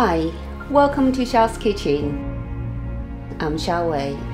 Hi, welcome to Xiao's Kitchen. I'm Xiao Wei.